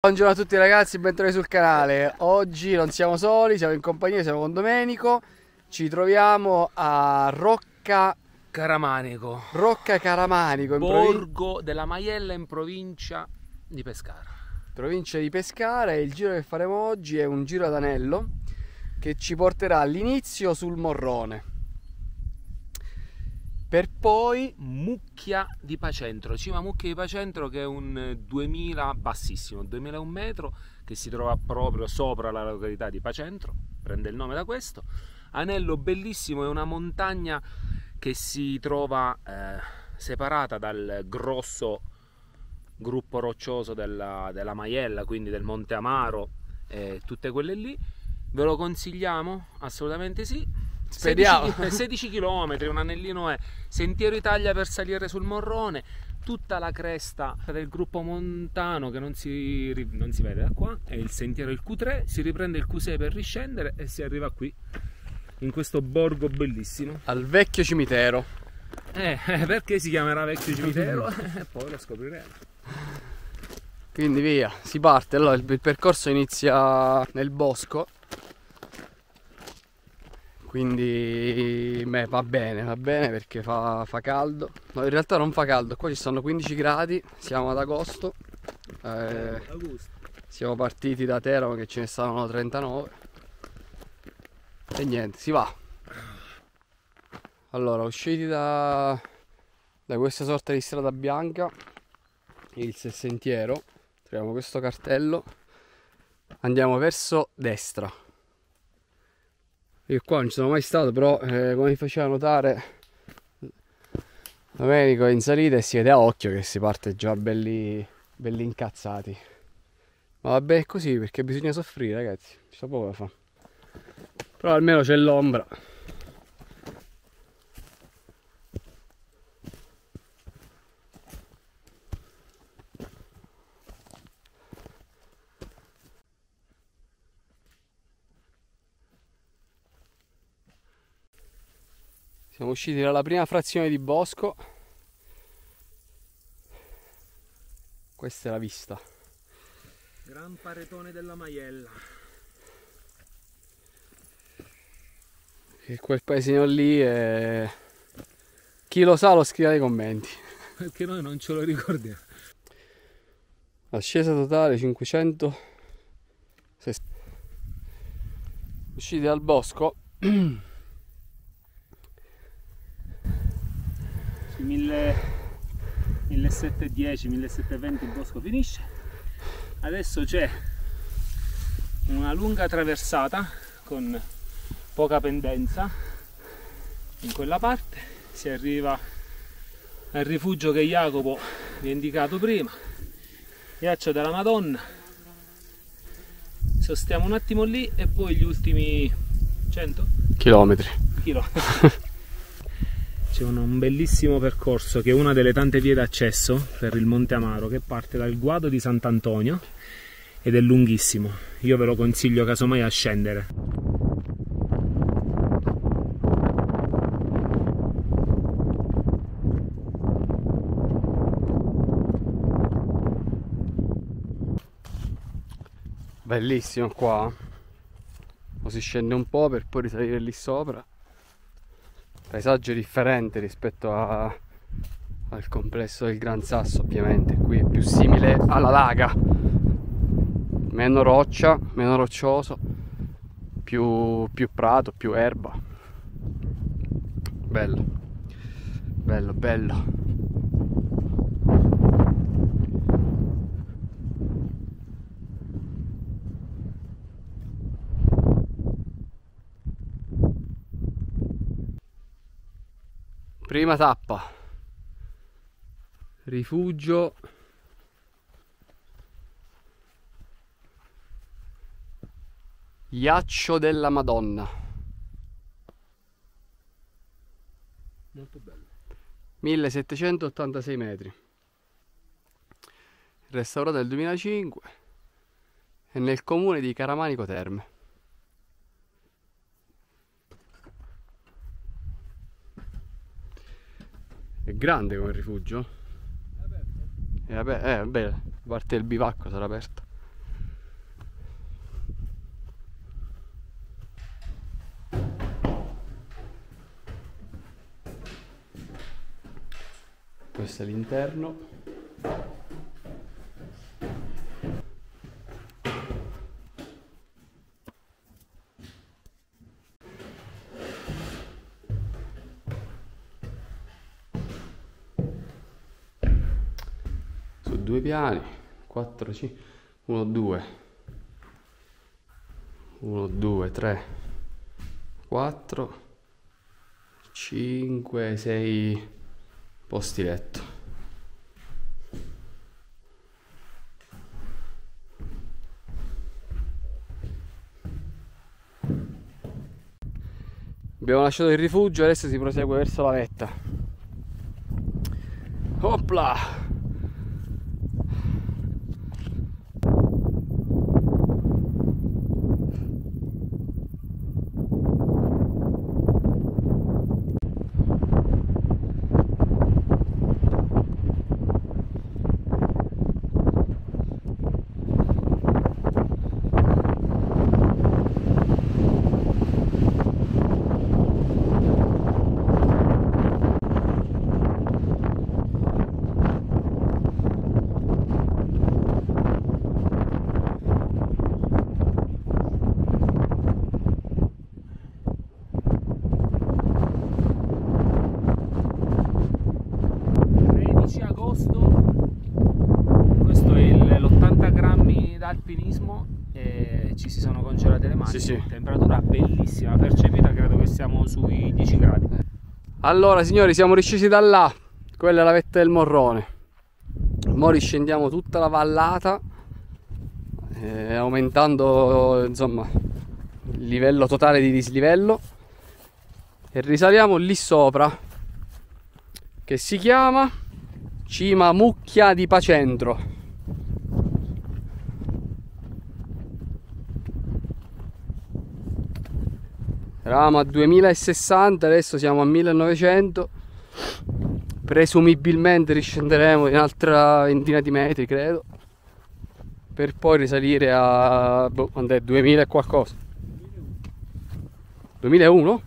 Buongiorno a tutti ragazzi, bentornati sul canale. Oggi non siamo soli, siamo in compagnia, siamo con Domenico. Ci troviamo a Rocca Caramanico. Rocca Caramanico, borgo della Majella in provincia di Pescara. Provincia di Pescara, e il giro che faremo oggi è un giro ad anello che ci porterà all'inizio sul Morrone, per poi Mucchia di Pacentro, Cima Mucchia di Pacentro, che è un 2000 bassissimo, 2001 metro, che si trova proprio sopra la località di Pacentro, prende il nome da questo. Anello bellissimo, è una montagna che si trova separata dal grosso gruppo roccioso della Majella, quindi del Monte Amaro e tutte quelle lì. Ve lo consigliamo? Assolutamente sì. Speriamo. 16 km, un anellino è. Sentiero Italia per salire sul Morrone, tutta la cresta del gruppo montano che non si vede da qua, è il sentiero, il Q3, si riprende il Q6 per riscendere e si arriva qui, in questo borgo bellissimo. Al vecchio cimitero. Perché si chiamerà vecchio cimitero? Poi lo scopriremo. Quindi via, si parte, allora il percorso inizia nel bosco. Quindi va bene perché fa caldo. No, in realtà non fa caldo, qua ci stanno 15 gradi, siamo ad agosto. Siamo partiti da Teramo che ce ne stavano 39. E niente, si va. Allora, usciti da questa sorta di strada bianca, il sentiero, troviamo questo cartello, andiamo verso destra. Io qua non ci sono mai stato, però come vi faceva notare Domenico, è in salita e si vede a occhio che si parte già belli incazzati. Ma vabbè, è così, perché bisogna soffrire ragazzi, ci sta poco da fare. Però almeno c'è l'ombra. Siamo usciti dalla prima frazione di bosco. Questa è la vista. Gran paretone della Majella. E quel paesino lì è... Chi lo sa lo scriva nei commenti. Perché noi non ce lo ricordiamo. Ascesa totale 500. Usciti dal bosco. 1710, 1720 il bosco finisce. Adesso c'è una lunga traversata con poca pendenza. In quella parte si arriva al rifugio che Jacopo vi ha indicato prima, Iaccio della Madonna. Sostiamo un attimo lì e poi gli ultimi 100 chilometri. C'è un bellissimo percorso che è una delle tante vie d'accesso per il Monte Amaro, che parte dal guado di Sant'Antonio ed è lunghissimo. Io ve lo consiglio casomai a scendere. Bellissimo qua. O si scende un po' per poi risalire lì sopra. Paesaggio differente rispetto al complesso del Gran Sasso, ovviamente. Qui è più simile alla Laga, meno roccia, meno roccioso, più prato, più erba. Bello, bello, bello. Prima tappa, rifugio Iaccio della Madonna. Molto bello. 1786 metri. Restaurato nel 2005 e nel comune di Caramanico Terme. È grande come rifugio? È aperto? Vabbè, parte del bivacco sarà aperto. Questo è l'interno. Su due piani, 4, 5, 1, 2, 1, 2, 3, 4, 5, 6... posti letto. Abbiamo lasciato il rifugio, adesso si prosegue verso la vetta. Opla! Alpinismo e ci si sono congelate le mani. Sì, sì. Temperatura bellissima, percepita credo che siamo sui 10 gradi. Allora signori, siamo riscesi da là, quella è la vetta del Morrone. Mo' riscendiamo tutta la vallata, aumentando insomma il livello totale di dislivello, e risaliamo lì sopra, che si chiama Cima Mucchia di Pacentro. Eravamo a 2060, adesso siamo a 1900. Presumibilmente riscenderemo di un'altra ventina di metri, credo, per poi risalire a 2000 e qualcosa. 2001?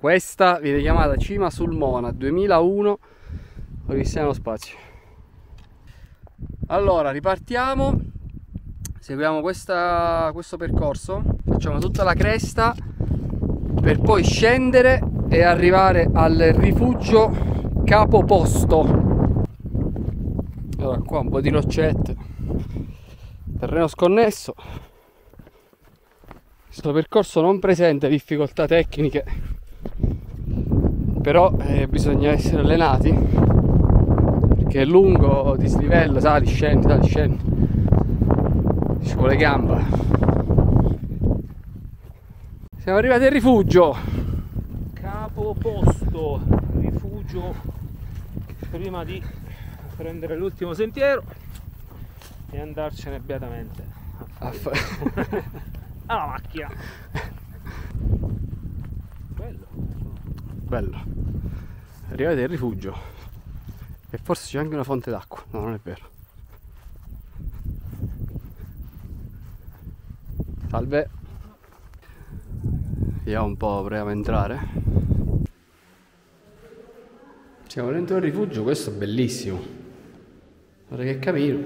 Questa viene chiamata Cima Sulmona, 2001, Odissea Spazio. Allora, ripartiamo, seguiamo questo percorso, facciamo tutta la cresta per poi scendere e arrivare al rifugio Capoposto. Allora, qua un po' di roccette, terreno sconnesso. Questo percorso non presenta difficoltà tecniche, però bisogna essere allenati, perché è lungo, dislivello, sali, scendi, ci vuole gamba. Siamo arrivati al rifugio Capoposto, rifugio prima di prendere l'ultimo sentiero e andarcene beatamente alla macchina. Bello, arrivate al rifugio e forse c'è anche una fonte d'acqua. No, non è vero. Salve, vediamo un po', proviamo a entrare. Siamo dentro il rifugio, questo è bellissimo, guarda che cammino.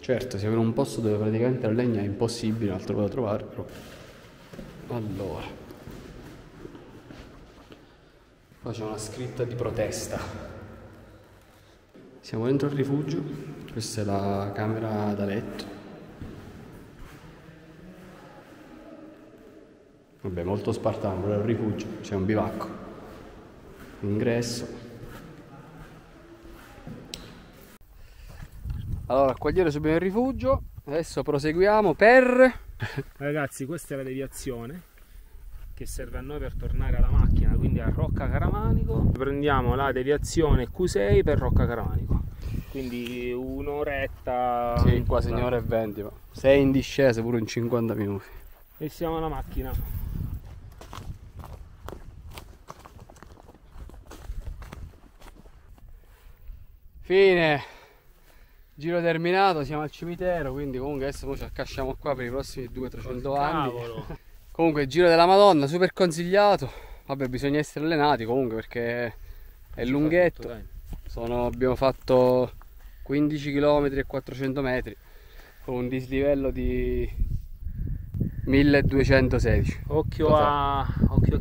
Certo, siamo in un posto dove praticamente la legna è impossibile, altro da trovare, però. Allora, qua c'è una scritta di protesta. Siamo dentro il rifugio, questa è la camera da letto. Vabbè, molto spartano, però è un rifugio, c'è un bivacco. L'ingresso. Allora, accogliere subito il rifugio, adesso proseguiamo per... Ragazzi, questa è la deviazione che serve a noi per tornare alla macchina, quindi a Rocca Caramanico. Prendiamo la deviazione Q6 per Rocca Caramanico, quindi un'oretta, sì, quasi un'ora e 20, ma sei in discesa pure in 50 minuti, e siamo alla macchina. Fine, giro terminato, siamo al cimitero, quindi comunque adesso ci accasciamo qua per i prossimi 200-300 anni. Comunque giro della Madonna, super consigliato. Vabbè, bisogna essere allenati comunque perché è lunghetto. Abbiamo fatto 15 km e 400 metri con un dislivello di 1216. Occhio a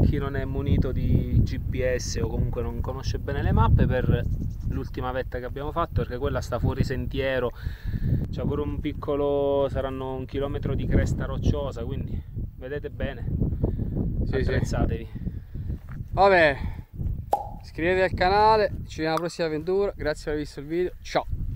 chi non è munito di GPS o comunque non conosce bene le mappe per l'ultima vetta che abbiamo fatto, perché quella sta fuori sentiero, c'è pure un piccolo, saranno 1 chilometro di cresta rocciosa, quindi vedete bene, attrezzatevi. Vabbè, iscrivetevi al canale, ci vediamo alla prossima avventura, grazie per aver visto il video, ciao!